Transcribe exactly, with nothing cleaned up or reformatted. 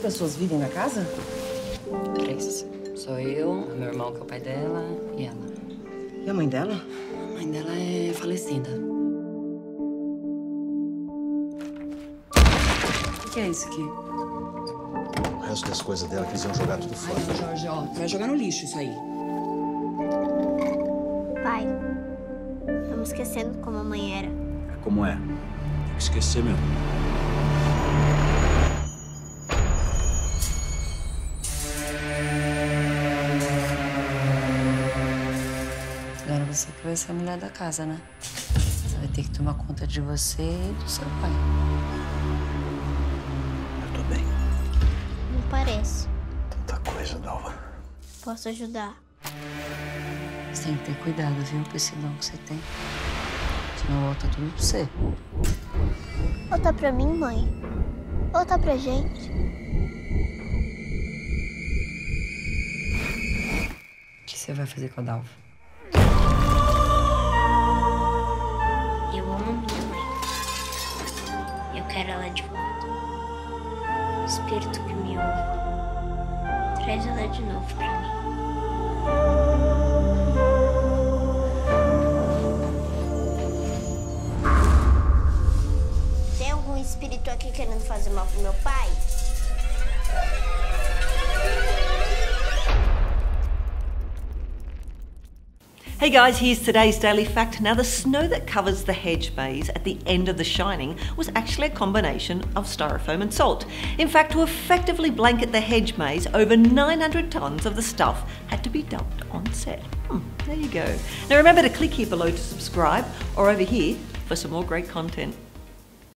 pessoas vivem na casa? Três. Sou eu, meu irmão, que é o pai dela, e ela. E a mãe dela? A mãe dela é falecida. O que é isso aqui? O resto das coisas dela que eles iam jogar tudo fora. Ai, Jorge, ó, vai jogar no lixo isso aí. Pai, estamos esquecendo como a mãe era. Como é? Tem que esquecer mesmo. Agora você que vai ser a mulher da casa, né? Você vai ter que tomar conta de você e do seu pai. Eu tô bem. Não parece. Tanta coisa, Dalva. Posso ajudar. Você tem que ter cuidado, viu, com esse dom que você tem. Senão volta tudo pra você. Ou tá pra mim, mãe, ou tá pra gente. O que você vai fazer com a Dalva? Eu amo minha mãe. Eu quero ela de volta. O espírito que me ouve, traz ela de novo pra mim. Espírito aqui querendo fazer mal pro meu pai? Hey guys, here's today's daily fact. Now, the snow that covers the hedge maze at the end of The Shining was actually a combination of styrofoam and salt. In fact, to effectively blanket the hedge maze, over nine hundred tons of the stuff had to be dumped on set. Hmm, there you go. Now remember to click here below to subscribe, or over here for some more great content.